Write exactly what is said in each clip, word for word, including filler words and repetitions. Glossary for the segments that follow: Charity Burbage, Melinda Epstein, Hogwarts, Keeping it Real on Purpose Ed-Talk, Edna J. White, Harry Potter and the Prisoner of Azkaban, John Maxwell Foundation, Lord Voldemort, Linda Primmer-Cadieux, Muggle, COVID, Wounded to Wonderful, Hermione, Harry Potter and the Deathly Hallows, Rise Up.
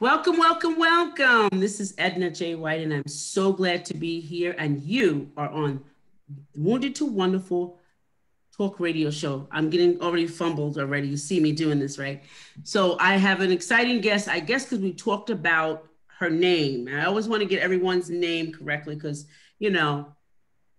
Welcome, welcome, welcome. This is Edna J. White, and I'm so glad to be here. And you are on Wounded to Wonderful Talk Radio Show. I'm getting already fumbled already. You see me doing this, right? So I have an exciting guest, I guess, because we talked about her name. I always want to get everyone's name correctly because, you know,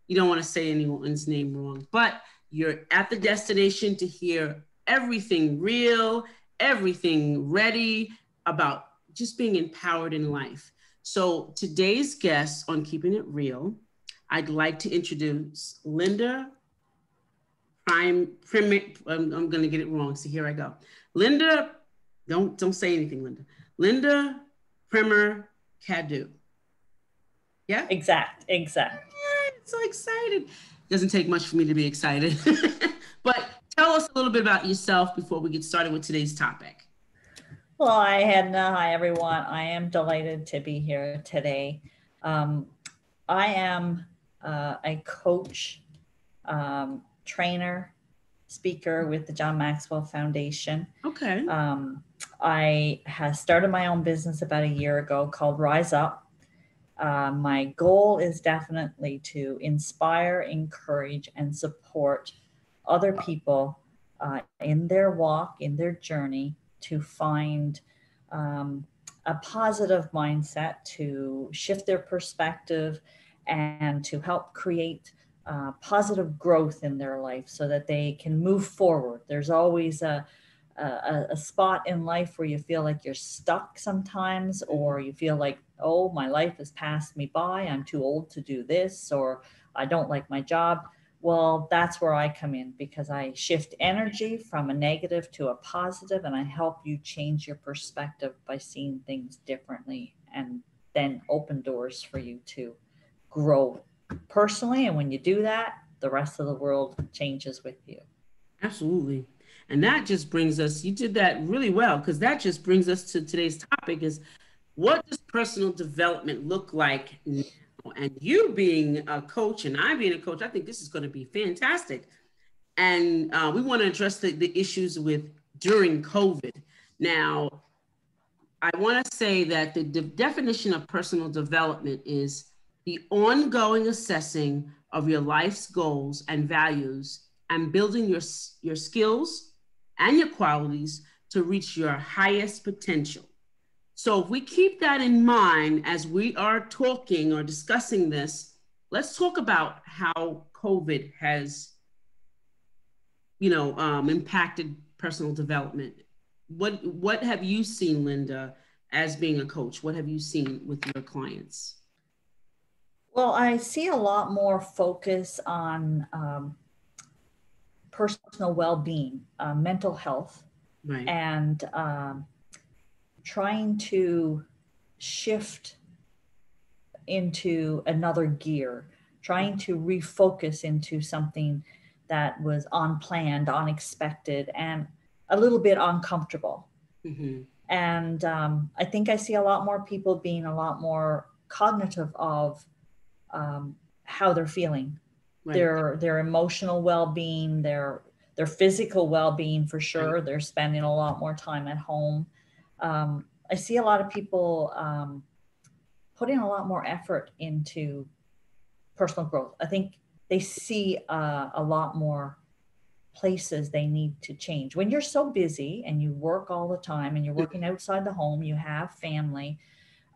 you don't want to say anyone's name wrong. But you're at the destination to hear everything real, everything ready about just being empowered in life. So today's guest on Keeping It Real, I'd like to introduce Linda Prime, Primi, I'm, I'm gonna get it wrong, so here I go. Linda, don't, don't say anything, Linda. Linda Primmer-Cadieux. Yeah? Exact, exact. Yeah, I'm so excited. Doesn't take much for me to be excited. But tell us a little bit about yourself before we get started with today's topic. Well, hi, Edna. Hi, everyone. I am delighted to be here today. Um, I am uh, a coach, um, trainer, speaker with the John Maxwell Foundation. Okay. Um, I have started my own business about a year ago called Rise Up. Uh, my goal is definitely to inspire, encourage, and support other people uh, in their walk, in their journey, to find um, a positive mindset, to shift their perspective, and to help create uh, positive growth in their life so that they can move forward. There's always a, a, a spot in life where you feel like you're stuck sometimes, or you feel like, oh, my life has passed me by, I'm too old to do this, or I don't like my job. Well, that's where I come in, because I shift energy from a negative to a positive, and I help you change your perspective by seeing things differently, and then open doors for you to grow personally. And when you do that, the rest of the world changes with you. Absolutely. And that just brings us, you did that really well, because that just brings us to today's topic is, what does personal development look like now? And you being a coach and I being a coach, I think this is going to be fantastic. And uh, we want to address the, the issues with during COVID. Now, I want to say that the de- definition of personal development is the ongoing assessing of your life's goals and values, and building your, your skills and your qualities to reach your highest potential. So if we keep that in mind as we are talking or discussing this, let's talk about how COVID has, you know, um, impacted personal development. What, what have you seen, Linda, as being a coach? What have you seen with your clients? Well, I see a lot more focus on um, personal well-being, uh, mental health, right. and um, trying to shift into another gear, trying to refocus into something that was unplanned, unexpected, and a little bit uncomfortable. Mm-hmm. And um, I think I see a lot more people being a lot more cognitive of um, how they're feeling, right. their their emotional well-being, their their physical well-being for sure. Right. They're spending a lot more time at home. Um, I see a lot of people um, putting a lot more effort into personal growth. I think they see uh, a lot more places they need to change. When you're so busy and you work all the time and you're working outside the home, you have family,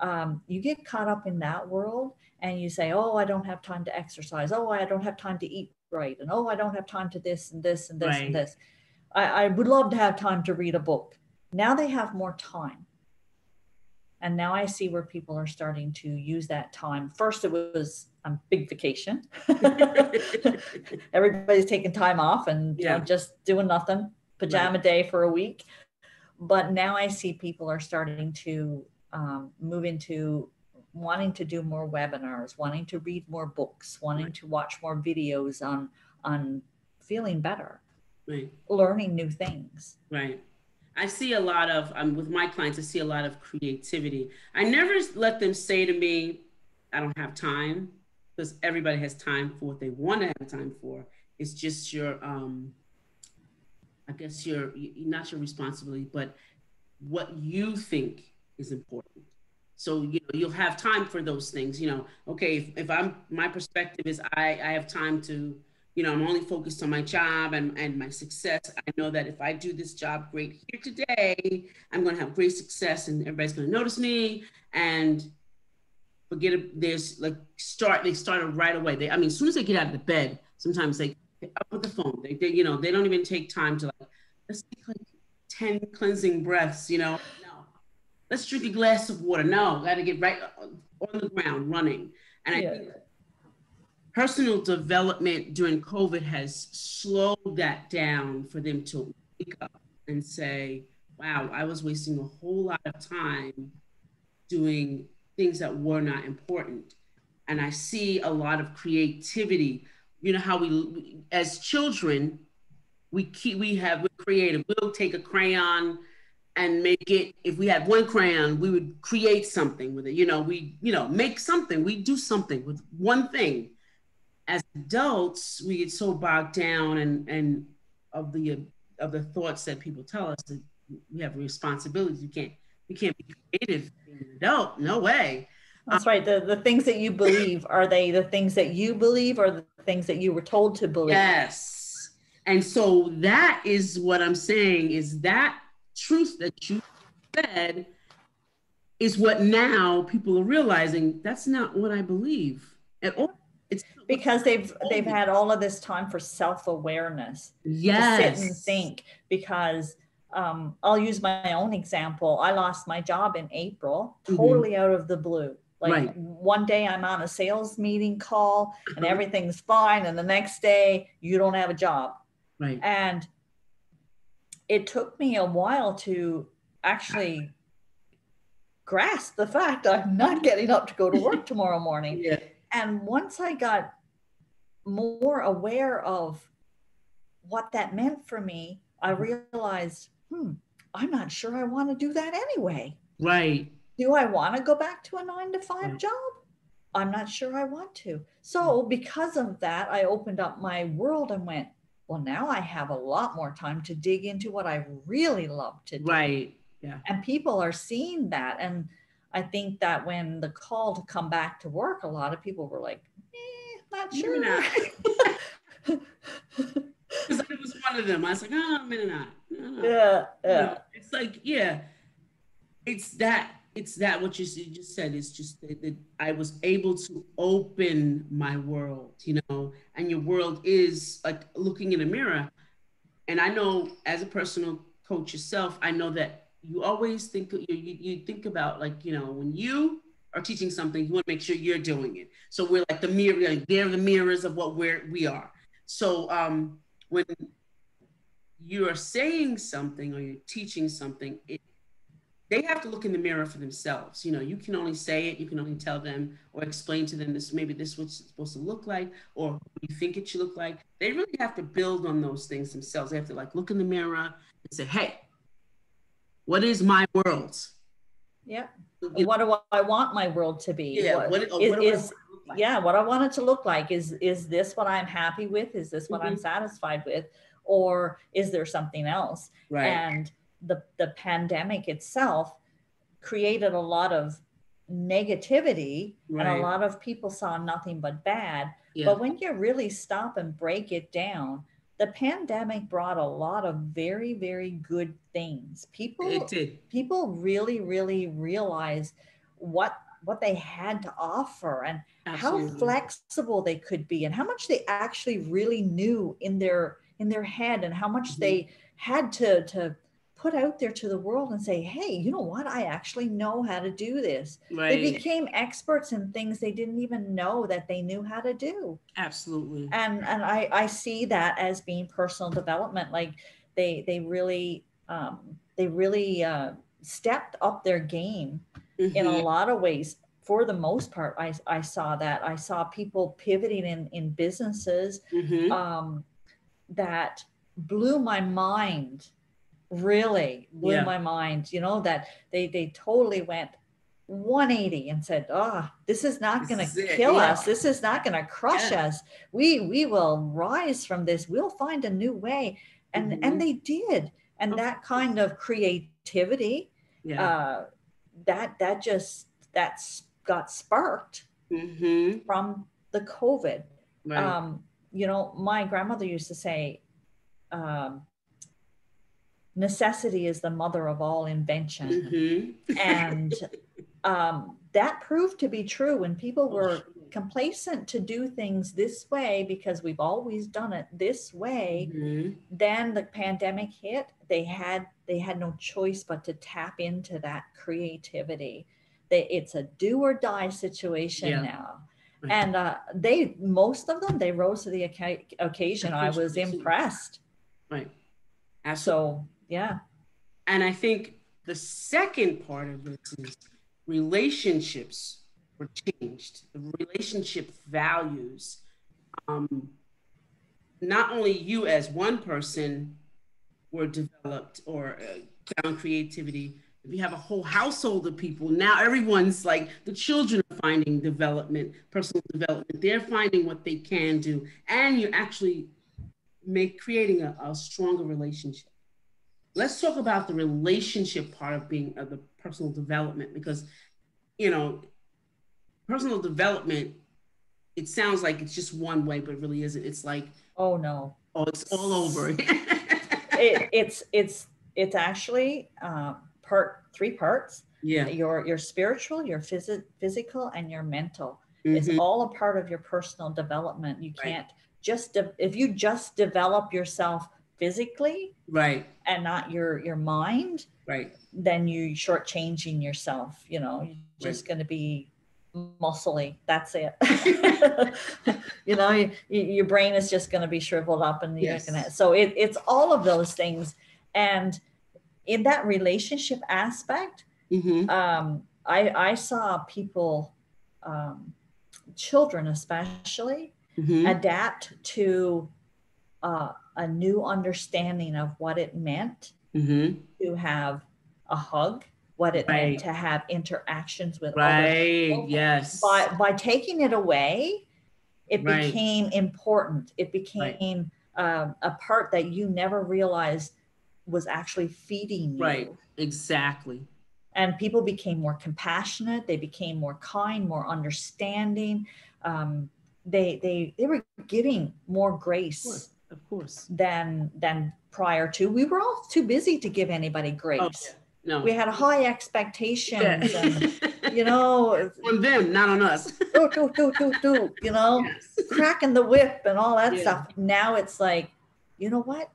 um, you get caught up in that world and you say, oh, I don't have time to exercise. Oh, I don't have time to eat right. And oh, I don't have time to this and this and this right. and this. I, I would love to have time to read a book. Now they have more time. And now I see where people are starting to use that time. First, it was a big vacation. Everybody's taking time off and yeah. you know, just doing nothing, pajama right. day for a week. But now I see people are starting to um, move into wanting to do more webinars, wanting to read more books, wanting right. to watch more videos on, on feeling better, right. learning new things. Right. I see a lot of, um, with my clients, I see a lot of creativity. I never let them say to me, I don't have time, because everybody has time for what they want to have time for. It's just your, um, I guess your, not your responsibility, but what you think is important. So, you know, you'll have time for those things, you know, okay, if, if I'm, my perspective is I, I have time to, you know, I'm only focused on my job and, and my success. I know that if I do this job great here today, I'm going to have great success and everybody's going to notice me and forget it. There's like start, they started right away. They, I mean, as soon as they get out of the bed, sometimes they pick up with the phone, they, they, you know, they don't even take time to like, let's take like ten cleansing breaths, you know. Let's drink a glass of water. No, gotta get right on the ground running. And yeah. I think personal development during COVID has slowed that down for them to wake up and say, wow, I was wasting a whole lot of time doing things that were not important. And I see a lot of creativity. You know how we, as children, we keep, we have, we're creative. We'll take a crayon and make it, if we had one crayon, we would create something with it. You know, we, you know, make something, we do something with one thing. As adults, we get so bogged down and, and of the, of the thoughts that people tell us that we have responsibilities. You can't, we can't be creative being an adult, no way. That's um, right, the, the things that you believe, are they the things that you believe or the things that you were told to believe? Yes, and so that is what I'm saying is that truth that you said is what now people are realizing that's not what I believe at all. It's because they've they've had all of this time for self-awareness. Yes. To sit and think. Because um, I'll use my own example. I lost my job in April, totally mm-hmm. out of the blue. Like right. one day I'm on a sales meeting call and uh-huh. everything's fine, and the next day you don't have a job. Right. And it took me a while to actually grasp the fact I'm not getting up to go to work tomorrow morning. Yeah. And once I got more aware of what that meant for me, I realized, hmm, I'm not sure I want to do that anyway. Right. Do I want to go back to a nine to five right. job? I'm not sure I want to. So because of that, I opened up my world and went, well, now I have a lot more time to dig into what I really love to do. Right. Yeah. And people are seeing that. And I think that when the call to come back to work, a lot of people were like, eh, not sure. Not. It was one of them. I was like, oh, maybe not. No. Yeah, yeah. You know, it's like, yeah, it's that, it's that what you, you just said is just that, that I was able to open my world, you know, and your world is like looking in a mirror. And I know as a personal coach yourself, I know that you always think, you, you think about like, you know, when you are teaching something, you want to make sure you're doing it. So we're like the mirror, like they're the mirrors of what we're, we are. So um, when you are saying something or you're teaching something, it, they have to look in the mirror for themselves. You know, you can only say it, you can only tell them or explain to them this, maybe this is what it's supposed to look like, or what you think it should look like. They really have to build on those things themselves. They have to like look in the mirror and say, hey, what is my world? Yeah. You what know? do I want my world to be? Yeah. What, what, is, what do I is, like? Yeah. What I want it to look like is, is this what I'm happy with? Is this what mm-hmm. I'm satisfied with? Or is there something else? Right. And the the pandemic itself created a lot of negativity right. and a lot of people saw nothing but bad. Yeah. But when you really stop and break it down, the pandemic brought a lot of very, very good things. People it did. People really, really realized what what they had to offer and Absolutely. how flexible they could be and how much they actually really knew in their in their head and how much mm-hmm. they had to to put out there to the world and say, hey, you know what? I actually know how to do this. Right. They became experts in things they didn't even know that they knew how to do. Absolutely. And and I, I see that as being personal development. Like they they really um, they really uh, stepped up their game mm-hmm. in a lot of ways. For the most part, I, I saw that. I saw people pivoting in, in businesses mm-hmm. um, that blew my mind. Really blew yeah. my mind, you know, that they they totally went one eighty and said, oh, this is not going to kill yeah. us. This is not going to crush yeah. us. We we will rise from this. We'll find a new way. And mm-hmm. and they did. And that kind of creativity yeah. uh, that that just that's got sparked mm-hmm. from the COVID. Right. Um, you know, my grandmother used to say, um, necessity is the mother of all invention. Mm-hmm. And um, that proved to be true when people were complacent to do things this way because we've always done it this way. Mm-hmm. Then the pandemic hit. They had they had no choice but to tap into that creativity. They, it's a do or die situation yeah. now. Right. And uh, they most of them, they rose to the oca- occasion. I was impressed. Right. Absolutely. So, yeah. And I think the second part of this is relationships were changed. The relationship values, um, not only you as one person were developed or uh, found creativity. We have a whole household of people. Now everyone's like, the children are finding development, personal development. They're finding what they can do. And you're actually make, creating a, a stronger relationship. Let's talk about the relationship part of being of the personal development, because, you know, personal development, it sounds like it's just one way, but it really isn't. It's like, oh no. Oh, it's all over. it, it's, it's, it's actually, um, part three parts. Yeah. Your your spiritual, your phys- physical, and your mental. Mm-hmm. It's all a part of your personal development. You can't right. just de- if you just develop yourself physically, right, and not your your mind, right, then you shortchanging yourself. You know, you're just right. going to be muscly. That's it. You know, you, your brain is just going to be shriveled up, and yes. you're gonna, so it, it's all of those things, and. In that relationship aspect, mm-hmm. um, I, I saw people, um, children especially, mm-hmm. adapt to uh, a new understanding of what it meant mm-hmm. to have a hug, what it right. meant to have interactions with right. other people. Yes. By, by taking it away, it right. became important. It became right. um, a part that you never realized was actually feeding you. Right, exactly. And people became more compassionate. They became more kind, more understanding. Um, they they they were giving more grace, of course, of course. than than prior to. We were all too busy to give anybody grace. Oh, yeah. No, we had high expectations. Yeah. And, you know, on them, not on us. do, do, do, do, do, you know, yes. cracking the whip and all that yeah. stuff. Now it's like, you know what?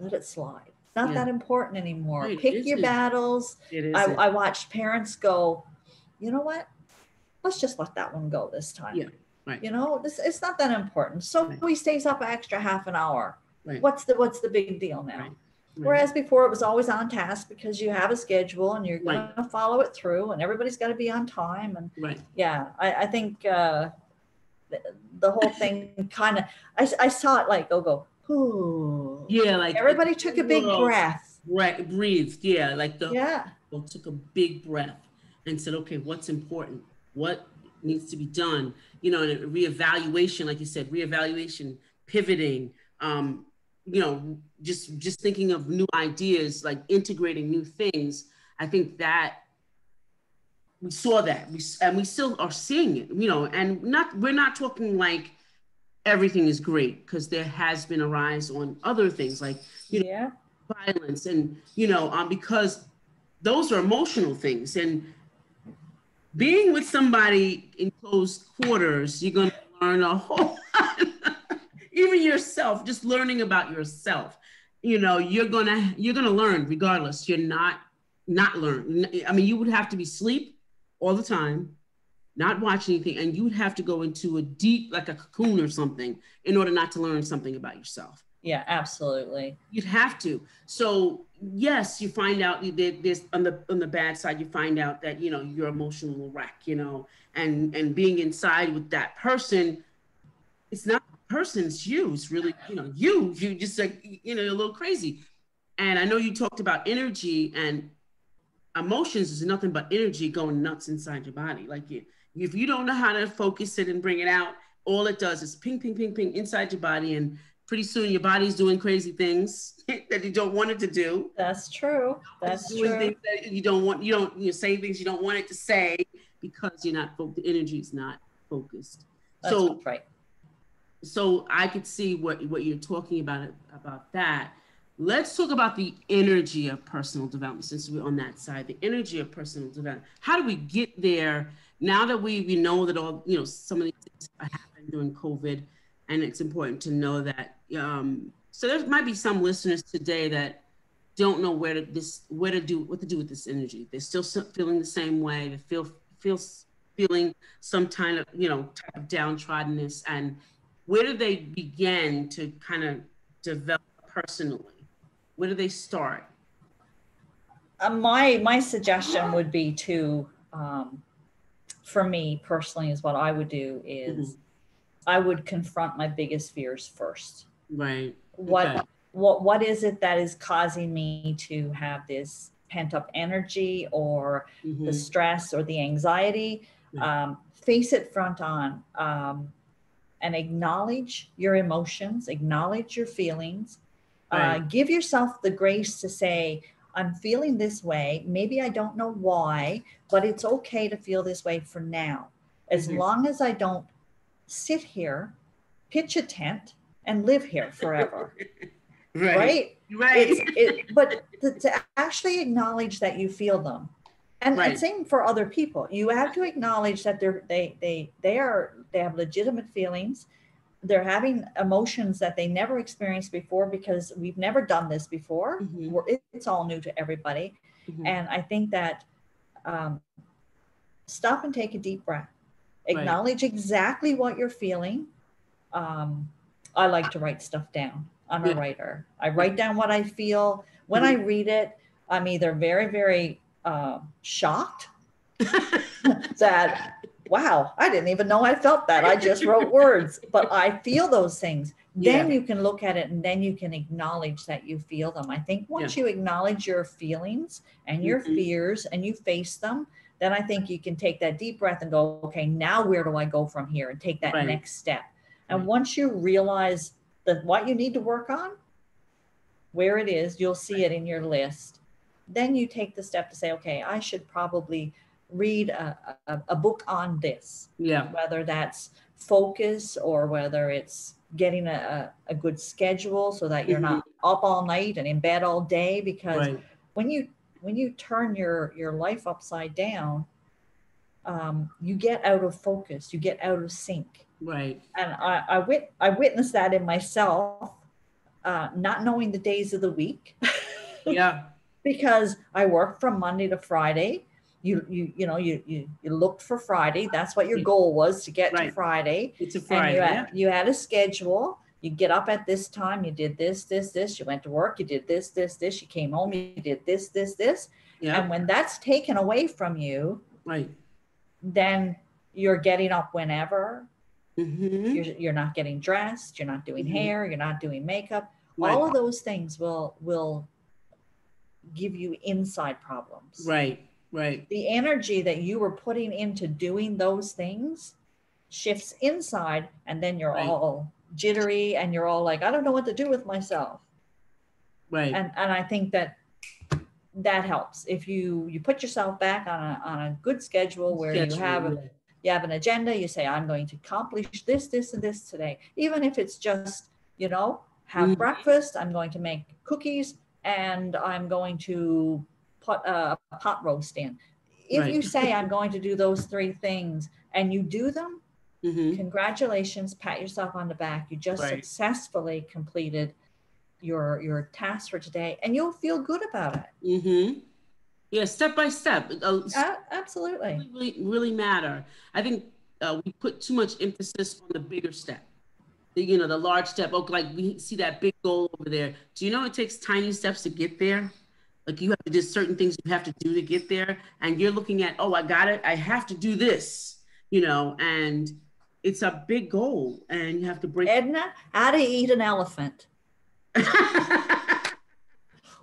Let it slide. It's not yeah. that important anymore. Right. Pick it your battles. It I, I watched parents go, you know what? Let's just let that one go this time. Yeah. Right. You know, this it's not that important. So right. he stays up an extra half an hour. Right. What's the what's the big deal now? Right. Right. Whereas before it was always on task because you have a schedule and you're gonna right. follow it through and everybody's gotta be on time. And right. yeah, I, I think uh the, the whole thing kind of I I saw it like go go. Ooh. Yeah, like everybody the, took a big well, breath. Right, breathed. Yeah, like the yeah. people took a big breath and said, "Okay, what's important? What needs to be done?" You know, and reevaluation, like you said, reevaluation, pivoting. Um, you know, just just thinking of new ideas, like integrating new things. I think that we saw that, we and we still are seeing it. You know, and not we're not talking like. Everything is great because there has been a rise on other things like, you know, yeah. violence and, you know, um, because those are emotional things and being with somebody in close quarters, you're going to learn a whole lot, even yourself, just learning about yourself, you know, you're going to, you're going to learn regardless. You're not, not learn. I mean, you would have to be asleep all the time. Not watch anything, and you'd have to go into a deep, like a cocoon or something in order not to learn something about yourself. Yeah, absolutely. You'd have to. So yes, you find out there's on the on the bad side, you find out that, you know, you're an emotional wreck, you know, and, and being inside with that person, it's not the person, it's you. It's really, you know, you, you just like, you know, you're a little crazy. And I know you talked about energy and emotions is nothing but energy going nuts inside your body. Like you, if you don't know how to focus it and bring it out, all it does is ping, ping, ping, ping inside your body. And pretty soon your body's doing crazy things that you don't want it to do. That's true. That's doing true. Things that you don't want, you don't, you're saying things you don't want it to say because you're not focused, the energy's not focused. That's so, right. So I could see what, what you're talking about, about that. Let's talk about the energy of personal development, since we're on that side, the energy of personal development. How do we get there now that we, we know that all, you know, some of these things happened during COVID, and it's important to know that. Um, so there might be some listeners today that don't know where to this, where to do, what to do with this energy. They're still feeling the same way. They feel, feel, feeling some kind of, you know, type of downtroddenness. And where do they begin to kind of develop personally? Where do they start? Uh, my my suggestion would be to, um, for me personally, is what I would do is mm-hmm. I would confront my biggest fears first. Right. What okay. what what is it that is causing me to have this pent up energy or mm-hmm. the stress or the anxiety? Yeah. Um, face it front on, um, and acknowledge your emotions, acknowledge your feelings. Uh, give yourself the grace to say, I'm feeling this way. Maybe I don't know why, but it's okay to feel this way for now. As mm-hmm. long as I don't sit here, pitch a tent, and live here forever. Right. Right. Right. It's, it, but to, to actually acknowledge that you feel them. And, right. and same for other people. You have to acknowledge that they're, they, they, they, are, they have legitimate feelings. They're having emotions that they never experienced before because we've never done this before. Mm-hmm. We're, it's all new to everybody. Mm-hmm. And I think that um, stop and take a deep breath. Acknowledge right. exactly what you're feeling. Um, I like to write stuff down. I'm yeah. a writer. I write down what I feel. When mm-hmm. I read it, I'm either very, very uh, shocked that... wow, I didn't even know I felt that. I just wrote words, but I feel those things. Then yeah. you can look at it and then you can acknowledge that you feel them. I think once yeah. you acknowledge your feelings and your mm-hmm. fears and you face them, then I think you can take that deep breath and go, okay, now where do I go from here and take that right. next step. And right. once you realize that what you need to work on, where it is, you'll see right. it in your list. Then you take the step to say, okay, I should probably read a, a, a book on this, yeah. whether that's focus or whether it's getting a, a good schedule so that you're mm-hmm. not up all night and in bed all day. Because right. when you when you turn your, your life upside down, um, you get out of focus, you get out of sync. Right. And I, I, wit- I witnessed that in myself, uh, not knowing the days of the week. yeah. Because I work from Monday to Friday. You, you, you know, you, you, you looked for Friday. That's what your goal was, to get right. to Friday. It's a Friday. And you, had, yeah. you had a schedule. You get up at this time. You did this, this, this. You went to work. You did this, this, this. You came home. You did this, this, this. Yeah. And when that's taken away from you, right. then you're getting up whenever. Mm-hmm. You're, you're not getting dressed. You're not doing mm-hmm. hair. You're not doing makeup. Right. All of those things will, will give you inside problems. Right. Right. The energy that you were putting into doing those things shifts inside, and then you're right. all jittery and you're all like, I don't know what to do with myself. Right. And and I think that that helps. If you, you put yourself back on a on a good schedule where schedule, you have a, you have an agenda, you say, I'm going to accomplish this, this, and this today. Even if it's just, you know, have mm-hmm. breakfast, I'm going to make cookies, and I'm going to Pot, uh, pot roast in. If right. you say, I'm going to do those three things and you do them, mm-hmm. congratulations, pat yourself on the back. You just right. successfully completed your your task for today, and you'll feel good about it. Mm-hmm. Yeah, step by step. Uh, uh, absolutely. Really, really matter. I think uh, we put too much emphasis on the bigger step. The, you know, the large step. Okay, like we see that big goal over there. Do you know it takes tiny steps to get there? Like you have to do certain things you have to do to get there, and you're looking at, oh, I got it. I have to do this, you know, and it's a big goal, and you have to break. Edna, how to eat an elephant.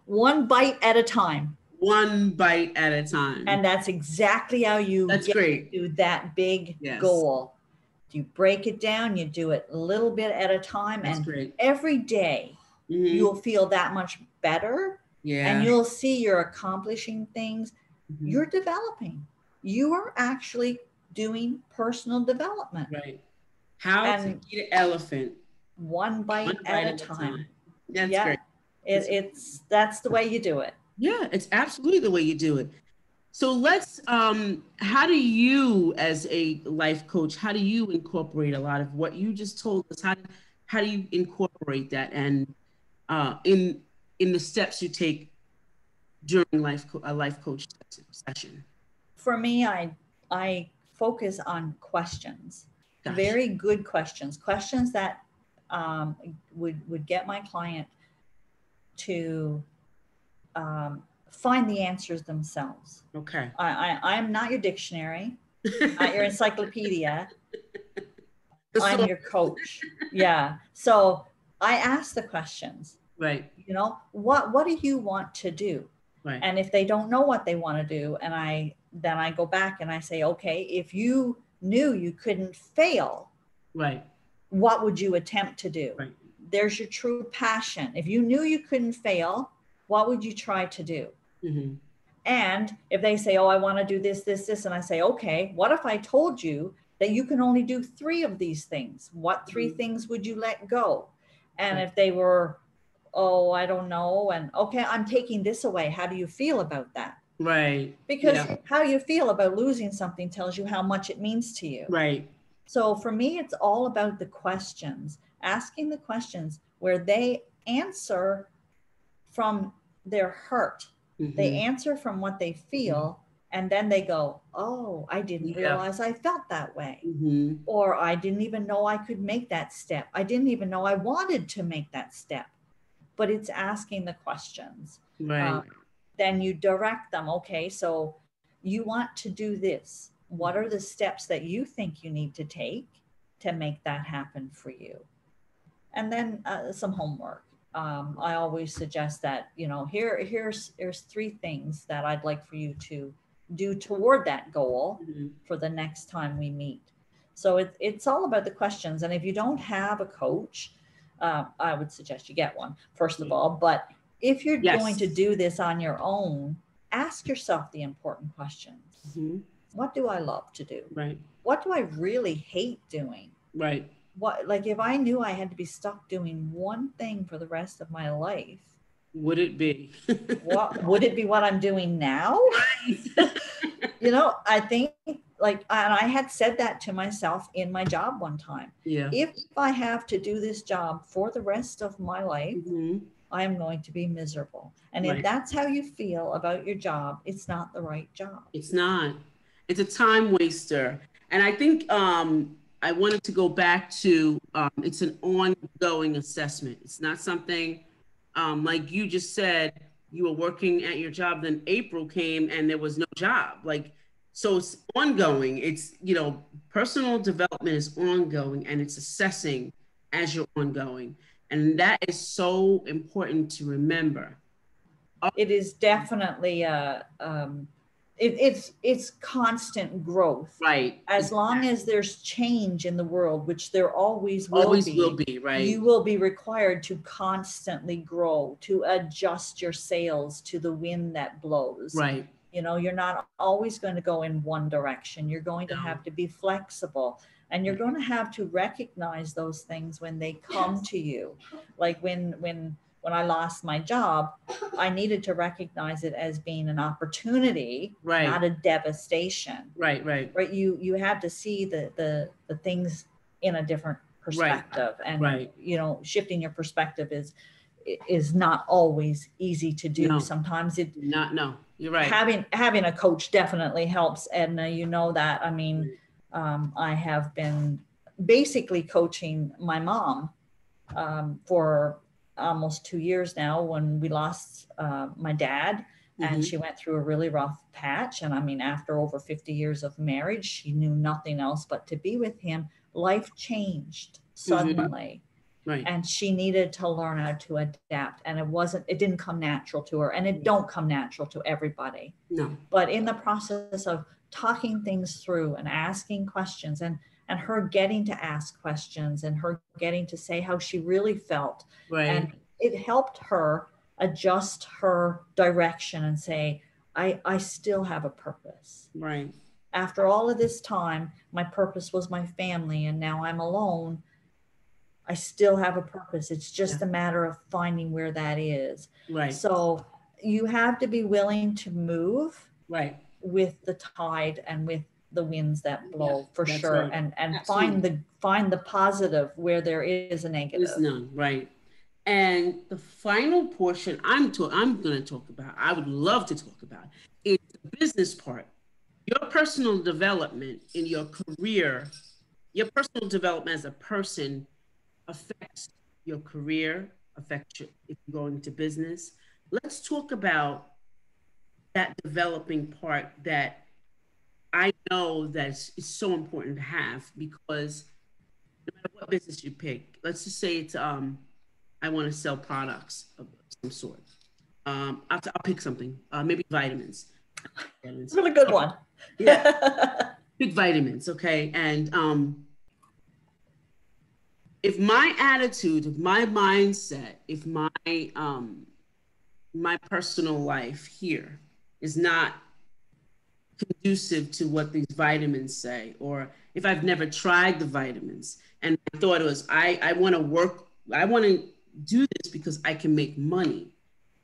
One bite at a time. One bite at a time. And that's exactly how you that's get great. To that big yes. goal. You break it down, you do it a little bit at a time. That's and great. Every day mm-hmm. you'll feel that much better. Yeah. And you'll see you're accomplishing things. Mm-hmm. You're developing. You are actually doing personal development. Right. How and to eat an elephant. One bite, one bite at, at a time. time. That's yeah. great. It, it's, that's the way you do it. Yeah, it's absolutely the way you do it. So let's, um, how do you as a life coach, how do you incorporate a lot of what you just told us? How, how do you incorporate that and uh, in in the steps you take during life co- a life coach session? For me, I, I focus on questions, Gosh. very good questions, questions that um, would, would get my client to um, find the answers themselves. Okay. I, I, I'm not your dictionary, not your encyclopedia. I'm your coach. Yeah. So I ask the questions. Right. You know, what, what do you want to do? Right. And if they don't know what they want to do, and I, then I go back and I say, okay, if you knew you couldn't fail, right, what would you attempt to do? Right. There's your true passion. If you knew you couldn't fail, what would you try to do? Mm-hmm. And if they say, oh, I want to do this, this, this, and I say, okay, what if I told you that you can only do three of these things? What three mm-hmm. things would you let go? And right. if they were, oh, I don't know, and okay, I'm taking this away, how do you feel about that? Right. Because yeah. how you feel about losing something tells you how much it means to you. Right. So for me, it's all about the questions, asking the questions where they answer from their heart. Mm-hmm. They answer from what they feel. And then they go, oh, I didn't yeah. realize I felt that way. Mm-hmm. Or I didn't even know I could make that step. I didn't even know I wanted to make that step. But it's asking the questions. Right. Um, then you direct them. Okay, so you want to do this. What are the steps that you think you need to take to make that happen for you? And then uh, some homework. Um, I always suggest that, you know, here, here's, here's three things that I'd like for you to do toward that goal mm-hmm. for the next time we meet. So it, it's all about the questions. And if you don't have a coach, uh, I would suggest you get one, first mm-hmm. of all. But if you're yes. going to do this on your own, ask yourself the important questions. Mm-hmm. What do I love to do? Right. What do I really hate doing? Right. What, like if I knew I had to be stuck doing one thing for the rest of my life, would it be? what would it be what I'm doing now? You know, I think like, and I had said that to myself in my job one time. Yeah. If I have to do this job for the rest of my life, mm-hmm. I am going to be miserable. And right. if that's how you feel about your job, it's not the right job. It's not. It's a time waster. And I think, um, I wanted to go back to, um, it's an ongoing assessment. It's not something, um, like you just said, you were working at your job, then April came and there was no job. Like, so it's ongoing. It's, you know, personal development is ongoing and it's assessing as you're ongoing. And that is so important to remember. It is definitely a, um, It, it's it's constant growth, right? As exactly. long as there's change in the world, which there always will always be, will be, right? You will be required to constantly grow, to adjust your sails to the wind that blows, right? You know, you're not always going to go in one direction. You're going no. to have to be flexible, and you're going to have to recognize those things when they come yes. to you, like when when. When I lost my job, I needed to recognize it as being an opportunity, right. not a devastation. Right, right. Right. You you have to see the the, the things in a different perspective. Right. And right. you know, shifting your perspective is is not always easy to do. No. Sometimes it not no, you're right. Having having a coach definitely helps. Edna, you know that. I mean, um, I have been basically coaching my mom um, for almost two years now when we lost uh, my dad and mm-hmm. she went through a really rough patch. And I mean, after over fifty years of marriage, she knew nothing else but to be with him. Life changed suddenly. Mm-hmm. Right. And she needed to learn how to adapt. And it wasn't, it didn't come natural to her and it don't come natural to everybody. No. But in the process of talking things through and asking questions and and her getting to ask questions and her getting to say how she really felt. Right. And it helped her adjust her direction and say, I, I still have a purpose. Right. After all of this time, my purpose was my family, and now I'm alone. I still have a purpose. It's just yeah. a matter of finding where that is. Right. So you have to be willing to move right. with the tide and with the winds that blow yeah, for sure. Right. And, and find the, find the positive where there is a negative. There's none, right. And the final portion I'm to, I'm going to talk about, I would love to talk about, is the business part. Your personal development in your career, your personal development as a person affects your career, affects you if you go into business. Let's talk about that developing part that I know that it's, it's so important to have, because no matter what business you pick, let's just say it's, um, I want to sell products of some sort. Um, I'll, I'll pick something, uh, maybe vitamins. It's a really good one. Yeah. Big vitamins. Okay. And um, if my attitude, if my mindset, if my, um, my personal life here is not conducive to what these vitamins say, or if I've never tried the vitamins and my thought was, I, I want to work, I want to do this because I can make money.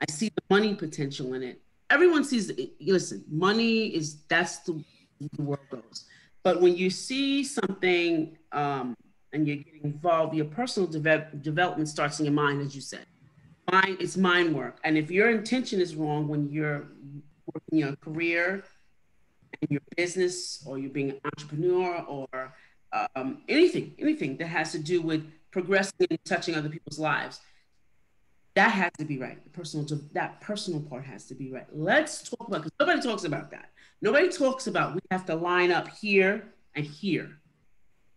I see the money potential in it. Everyone sees it. Listen, money is, that's the, the world goes. But when you see something um, and you're getting involved, your personal deve- development starts in your mind, as you said. Mind, it's mind work. And if your intention is wrong when you're working your career and your business, or you're being an entrepreneur, or um, anything, anything that has to do with progressing and touching other people's lives, that has to be right. The personal, that personal part has to be right. Let's talk about, because nobody talks about that. Nobody talks about we have to line up here and here.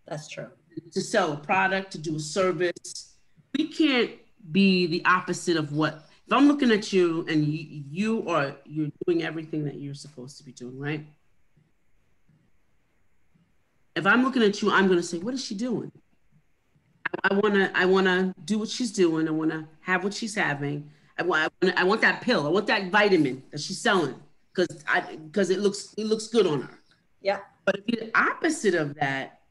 That's true. To sell a product, to do a service. We can't be the opposite of what, if I'm looking at you and you, you are, you're doing everything that you're supposed to be doing, right? If I'm looking at you, I'm going to say, what is she doing? I want to I want to do what she's doing. I want to have what she's having. I want I want, I want that pill. I want that vitamin that she's selling cuz I cuz it looks it looks good on her. Yeah. But if you're the opposite of that,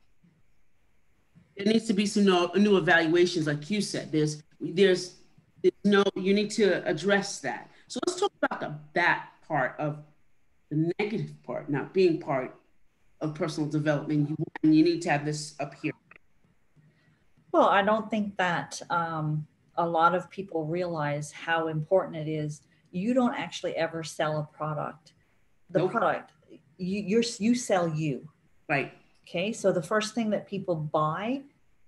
there needs to be some no, new evaluations, like you said. There's there's there's no you need to address that. So let's talk about the that part of the negative part, not being part of personal development. You and you need to have this up here. Well, I don't think that um, a lot of people realize how important it is. You don't actually ever sell a product. The nope. product, you you're, you sell you. Right. Okay. So the first thing that people buy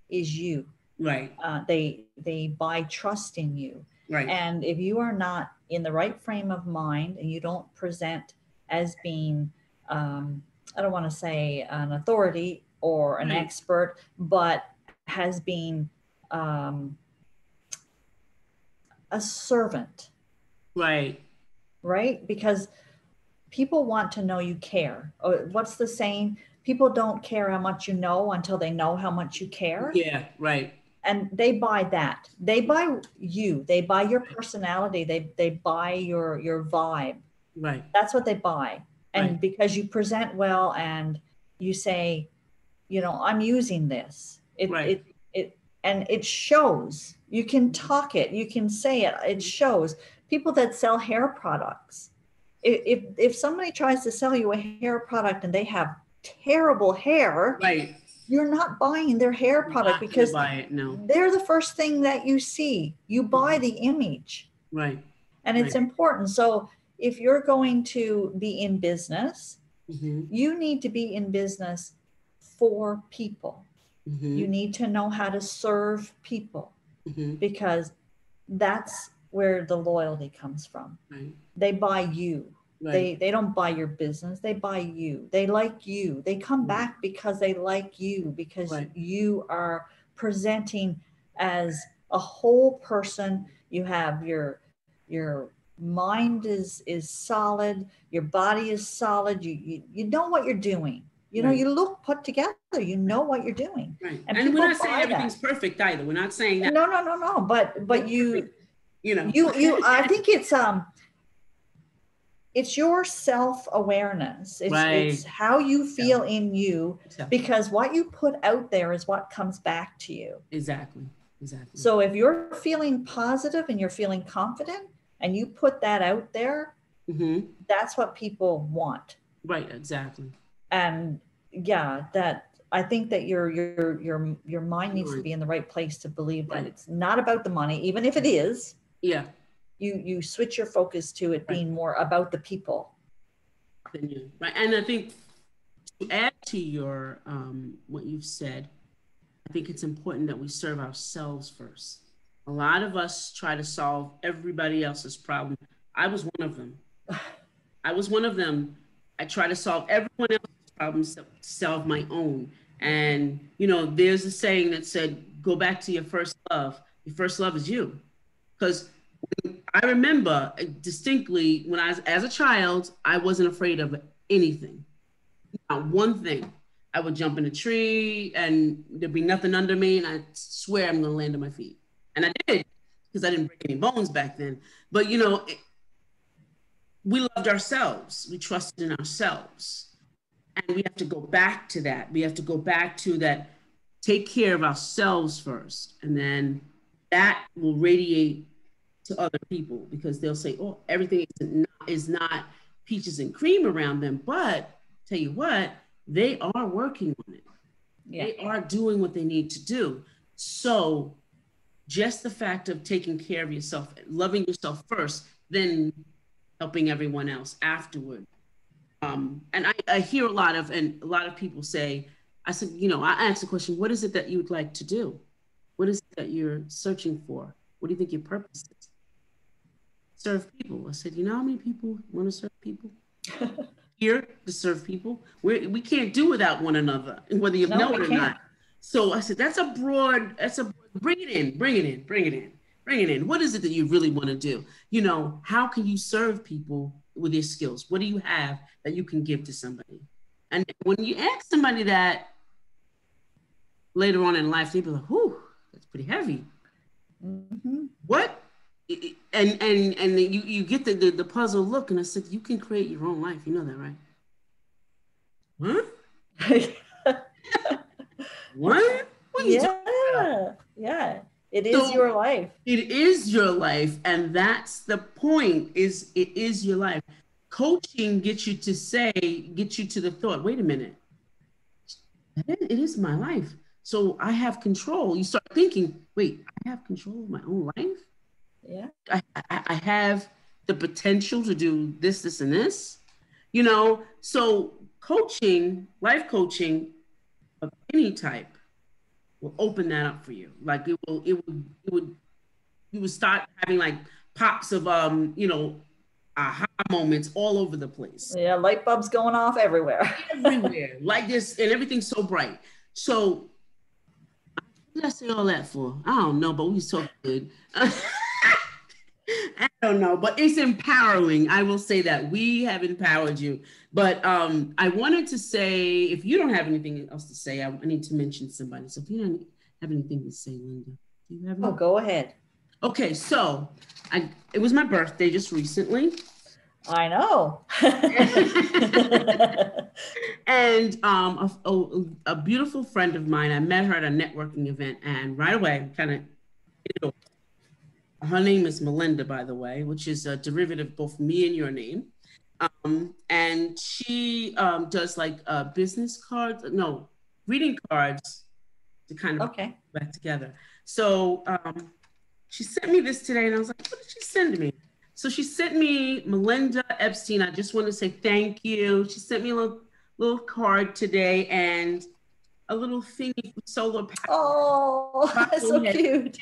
is you. Right. Uh, they they buy trust in you. Right. And if you are not in the right frame of mind and you don't present as being, um, I don't want to say an authority or an right. expert, but has been um, a servant. Right. Right? Because people want to know you care. What's the saying? People don't care how much you know until they know how much you care. Yeah, right. And they buy that. They buy you. They buy your personality. They they buy your, your vibe. Right. That's what they buy. And right. because you present well and you say, you know, I'm using this. It, right. it, it, and it shows. You can talk it, you can say it, it shows. People that sell hair products. If, if somebody tries to sell you a hair product and they have terrible hair, right. you're not buying their hair product because it, no. they're the first thing that you see. You buy the image. Right. And it's right. important. So if you're going to be in business, mm-hmm. you need to be in business for people. Mm-hmm. You need to know how to serve people mm-hmm. because that's where the loyalty comes from. Right. They buy you. Right. They they don't buy your business. They buy you. They like you. They come back because they like you, because right. you are presenting as a whole person. You have your your mind is is solid. Your body is solid. You you, you know what you're doing. You know, right. you look put together, you know what you're doing. Right. And, and we're not saying everything's that. perfect either. We're not saying that. No, no, no, no. But, but you, you know, you, you, I think it's, um, it's your self-awareness. It's, right. it's how you feel so. in you, so. because what you put out there is what comes back to you. Exactly. Exactly. So if you're feeling positive and you're feeling confident and you put that out there, mm-hmm. that's what people want. Right. Exactly. And yeah, that I think that your your your your mind needs to be in the right place to believe that right. it's not about the money, even if it is. Yeah. You you switch your focus to it right. being more about the people. Right, and I think to add to your um, what you've said, I think it's important that we serve ourselves first. A lot of us try to solve everybody else's problem. I was one of them. I was one of them. I try to solve everyone else's problems to solve my own. And, you know, there's a saying that said, go back to your first love. Your first love is you. Because I remember distinctly when I was, as a child, I wasn't afraid of anything. Not one thing. I would jump in a tree and there'd be nothing under me. And I swear I'm going to land on my feet. And I did, because I didn't break any bones back then. But, you know, it, we loved ourselves. We trusted in ourselves. And we have to go back to that. We have to go back to that. Take care of ourselves first. And then that will radiate to other people, because they'll say, oh, everything is not, is not peaches and cream around them. But tell you what, they are working on it. Yeah. They are doing what they need to do. So just the fact of taking care of yourself, loving yourself first, then helping everyone else afterward. Um, and I, I hear a lot of, and a lot of people say, I said, you know, I asked the question, what is it that you would like to do? What is it that you're searching for? What do you think your purpose is? Serve people. I said, you know how many people want to serve people? Here to serve people. We're, we can't do without one another, whether you no, know it or not. So I said, that's a broad, that's a, bring it in, bring it in, bring it in. Bring it in. What is it that you really want to do? You know, how can you serve people with your skills? What do you have that you can give to somebody? And when you ask somebody that later on in life, they'd be like, whew, that's pretty heavy. Mm-hmm. What? And and and you, you get the, the, the puzzle look, and I said, you can create your own life. You know that, right? Huh? What? What are you talking about? Yeah. It is so, your life. It is your life. And that's the point, is it is your life. Coaching gets you to say, gets you to the thought, wait a minute, it is my life. So I have control. You start thinking, wait, I have control of my own life? Yeah. I, I, I have the potential to do this, this, and this. You know, so coaching, life coaching of any type, will open that up for you. Like it will, it would, it would, you would start having like pops of, um, you know, aha moments all over the place. Yeah, light bulbs going off everywhere. Everywhere, like this, and everything's so bright. So, what did I say all that for? I don't know, but we so good. I don't know, but it's empowering. I will say that we have empowered you. But um, I wanted to say, if you don't have anything else to say, I, I need to mention somebody. So if you don't have anything to say, Linda, do you have anything? Oh, go ahead. Okay, so I, it was my birthday just recently. I know. And um, a, a, a beautiful friend of mine, I met her at a networking event, and right away, kind of, you know, her name is Melinda, by the way, which is a derivative of both me and your name. Um, and she um, does like uh, business cards, no, greeting cards to kind of okay. back together. So um, she sent me this today, and I was like, what did she send me? So she sent me Melinda Epstein. I just want to say thank you. She sent me a little, little card today and a little thingy from solar power. Oh, that's so cute.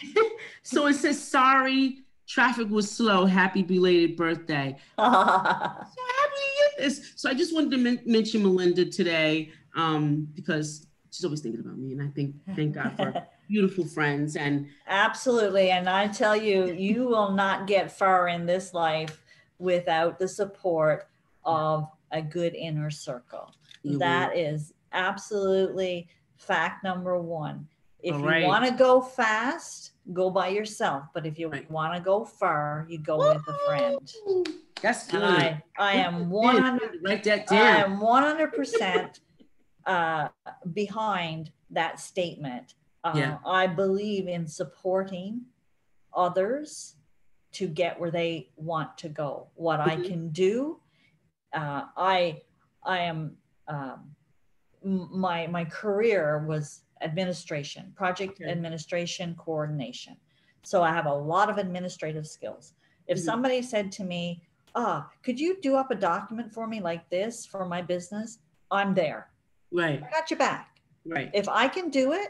So it says, sorry, traffic was slow. Happy belated birthday. So happy. So I just wanted to men mention Melinda today um, because she's always thinking about me. And I think, thank God for beautiful friends. And absolutely. And I tell you, you will not get far in this life without the support of a good inner circle. You that will. is absolutely fact number one. If right. you want to go fast, go by yourself. But if you right. want to go far, you go Woo! with a friend. That's good. And I, I am one hundred percent, write that down. I am one hundred percent uh, behind that statement. Uh, yeah. I believe in supporting others to get where they want to go. What mm-hmm. I can do, uh, I, I am, um, my, my career was administration, project okay. administration, coordination. So I have a lot of administrative skills. If mm-hmm. somebody said to me, ah, oh, could you do up a document for me like this for my business? I'm there. Right. I got your back. Right. If I can do it,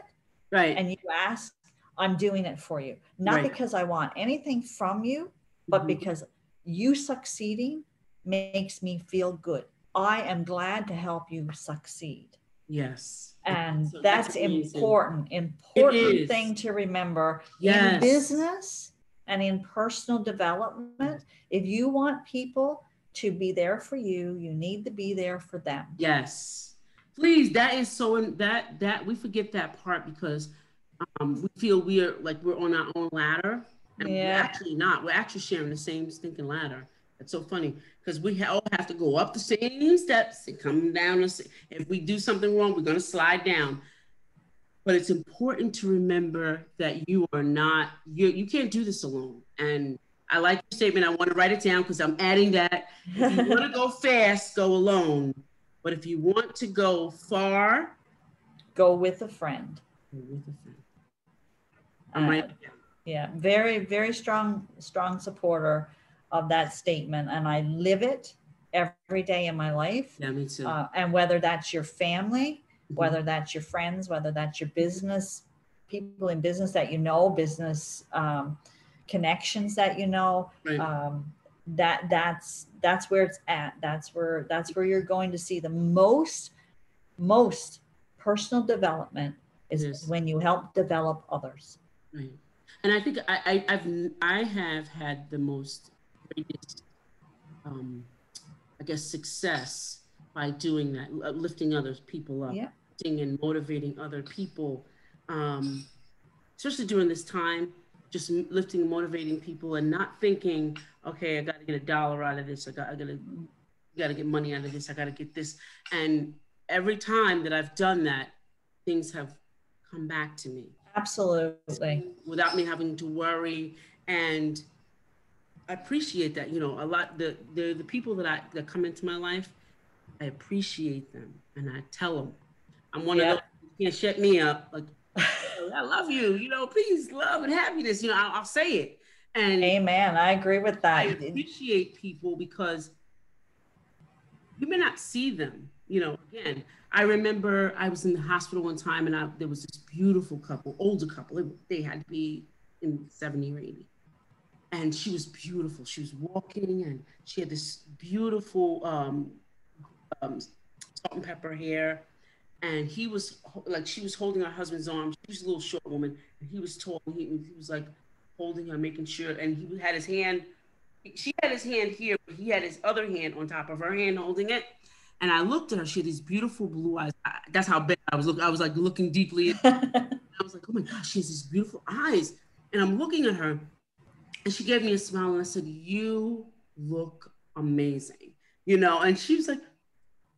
right. and you ask, I'm doing it for you. Not right. because I want anything from you, but mm-hmm. because you succeeding makes me feel good. I am glad to help you succeed. Yes. And so that's, that's important, important thing to remember. Yes. In business and in personal development, if you want people to be there for you, you need to be there for them. Yes. Please, that is so, that, that we forget that part because um, we feel we are like we're on our own ladder. And yeah. we're actually not. We're actually sharing the same stinking ladder. It's so funny because we all have to go up the same steps and come down. If we do something wrong, we're going to slide down. But it's important to remember that you are not, you, you can't do this alone. And I like your statement. I want to write it down because I'm adding that. If you want to go fast, go alone. But if you want to go far, go with a friend. Go with a friend. I'm uh, right there. Yeah, very, very strong, strong supporter of that statement, and I live it every day in my life. Yeah, me too. Uh, and whether that's your family, mm-hmm. whether that's your friends, whether that's your business, people in business that you know, business um, connections that you know, right. um, that that's that's where it's at. That's where that's where you're going to see the most most personal development is yes. when you help develop others. Right, and I think I, I I've I have had the most. Um, I guess success by doing that, lifting other people up, yeah. and motivating other people, um, especially during this time, just lifting and motivating people and not thinking, okay, I got to get a dollar out of this, I got I gotta, gotta get money out of this, I got to get this. And every time that I've done that, things have come back to me. Absolutely. Without me having to worry. And I appreciate that, you know, a lot, the, the, the people that I, that come into my life, I appreciate them. And I tell them, I'm one yeah. of those, you can't shut me up. Like, oh, I love you, you know, peace, love, and happiness. You know, I'll, I'll say it. And amen. I agree with that. I appreciate people because you may not see them, you know, again, I remember I was in the hospital one time and I, there was this beautiful couple, older couple. They had to be in seventy or eighty. And she was beautiful. She was walking and she had this beautiful um, um, salt and pepper hair. And he was like, she was holding her husband's arm. She was a little short woman. And he was tall. And he, he was like holding her, making sure. And he had his hand, she had his hand here, but he had his other hand on top of her hand holding it. And I looked at her. She had these beautiful blue eyes. I, that's how bad I was looking. I was like looking deeply. At her. And I was like, oh my gosh, she has these beautiful eyes. And I'm looking at her. And she gave me a smile and I said, you look amazing, you know? And she was like,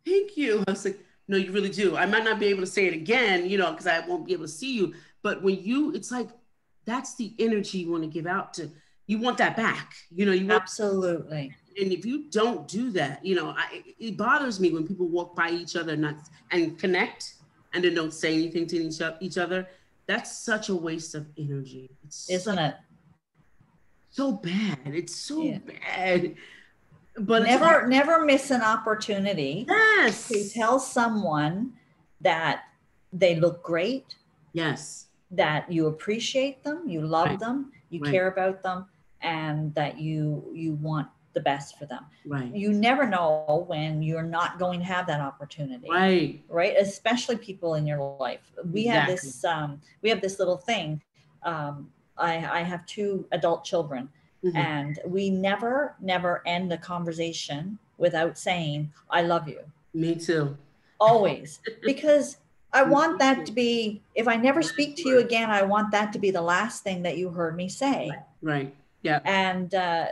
thank you. I was like, no, you really do. I might not be able to say it again, you know, because I won't be able to see you. But when you, it's like, that's the energy you want to give out to, you want that back, you know? You want Absolutely. And if you don't do that, you know, I, it bothers me when people walk by each other and, not, and connect and then don't say anything to each, each other. That's such a waste of energy. It's Isn't it? So bad. It's so yeah. bad. But never, it's never miss an opportunity. Yes. To tell someone that they look great. Yes. That you appreciate them, you love right. them, you right. care about them, and that you you want the best for them. Right. You never know when you're not going to have that opportunity. Right. Right. Especially people in your life. We exactly. have this. Um, we have this little thing. Um, I, I have two adult children mm-hmm. and we never, never end the conversation without saying, I love you. Me too. always, because I want that to be, if I never speak to you again, I want that to be the last thing that you heard me say. Right. Yeah. And uh,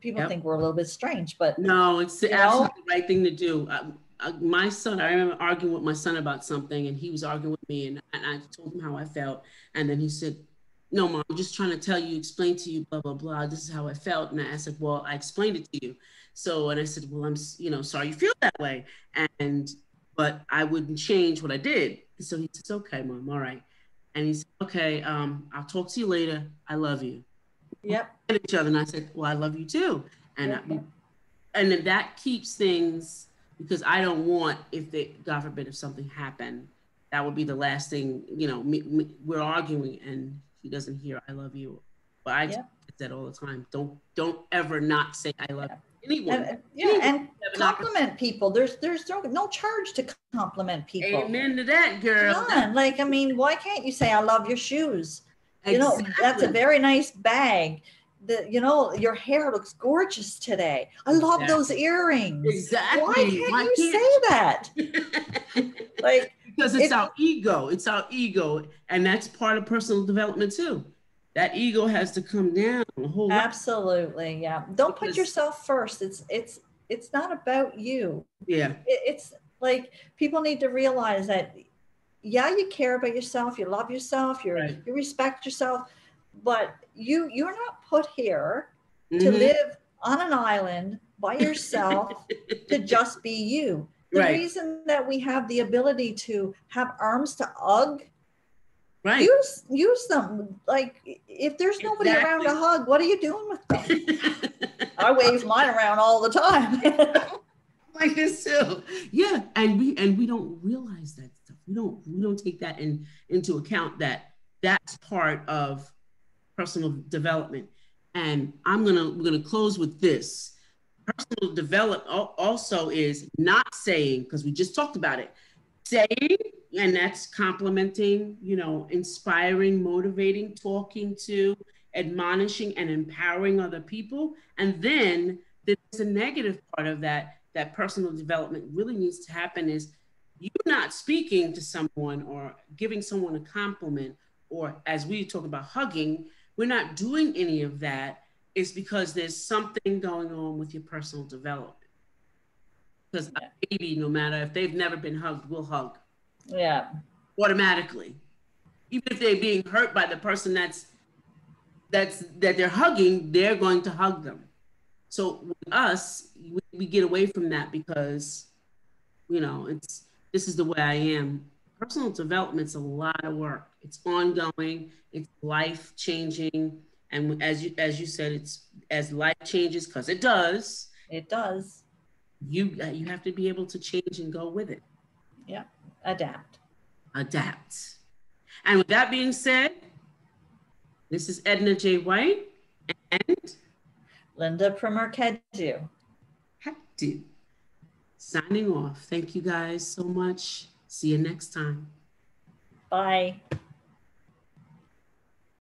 people yep. think we're a little bit strange, but no, it's the absolutely know? right thing to do. I, I, my son, I remember arguing with my son about something, and he was arguing with me, and, and I told him how I felt. And then he said, "No, Mom, I'm just trying to tell you, explain to you, blah, blah, blah. This is how I felt." And I said, "Well, I explained it to you." So, and I said, "Well, I'm, you know, sorry you feel that way. And, but I wouldn't change what I did." So he says, "Okay, Mom, all right." And he said, "Okay, um, I'll talk to you later. I love you." Yep. We looked at each other, and I said, "Well, I love you too." And yep. I, and that keeps things, because I don't want, if they, God forbid, if something happened, that would be the last thing, you know, me, me, we're arguing and he doesn't hear "I love you." But I yep. get that all the time. Don't don't ever not say "I love yep. you." Anyone, and, yeah, anyone and compliment people. There's there's no, no charge to compliment people. Amen to that, girl. None. Like, I mean, why can't you say, "I love your shoes"? Exactly. You know, that's a very nice bag. The, you know, "Your hair looks gorgeous today. I love exactly. those earrings." Exactly. Why can't why you can't? say that? Like, because it's, it's our ego. It's our ego, and that's part of personal development too. That ego has to come down a whole lot. Absolutely, yeah. Don't put yourself first. It's it's it's not about you. Yeah. It, it's like, people need to realize that, yeah, you care about yourself, you love yourself, you right. you respect yourself, but you you're not put here mm-hmm. to live on an island by yourself to just be you. The right. reason that we have the ability to have arms to hug. Right. Use use them. Like, if there's nobody exactly. around to hug, what are you doing with them? I wave mine around all the time. Like this too. Yeah, and we and we don't realize that stuff. We don't we don't take that in into account, that that's part of personal development. And I'm gonna we're gonna close with this. Personal development also is not saying, because we just talked about it, saying. And that's complimenting, you know, inspiring, motivating, talking to, admonishing, and empowering other people. And then there's a negative part of that, that personal development really needs to happen, is you not speaking to someone or giving someone a compliment, or as we talk about hugging, we're not doing any of that. It's because there's something going on with your personal development. Because a baby, no matter if they've never been hugged, will hug. Yeah, automatically, even if they're being hurt by the person that's that's that they're hugging, they're going to hug them. So with us, we, we get away from that because, you know, it's this is the way I am. Personal development's a lot of work. It's ongoing. It's life changing, and as you as you said, it's as life changes, because it does. It does. You you have to be able to change and go with it. Yeah. Adapt. Adapt. And with that being said, this is Edna J. White and Linda Primmer-Cadieux. Cadieux. Signing off. Thank you guys so much. See you next time. Bye.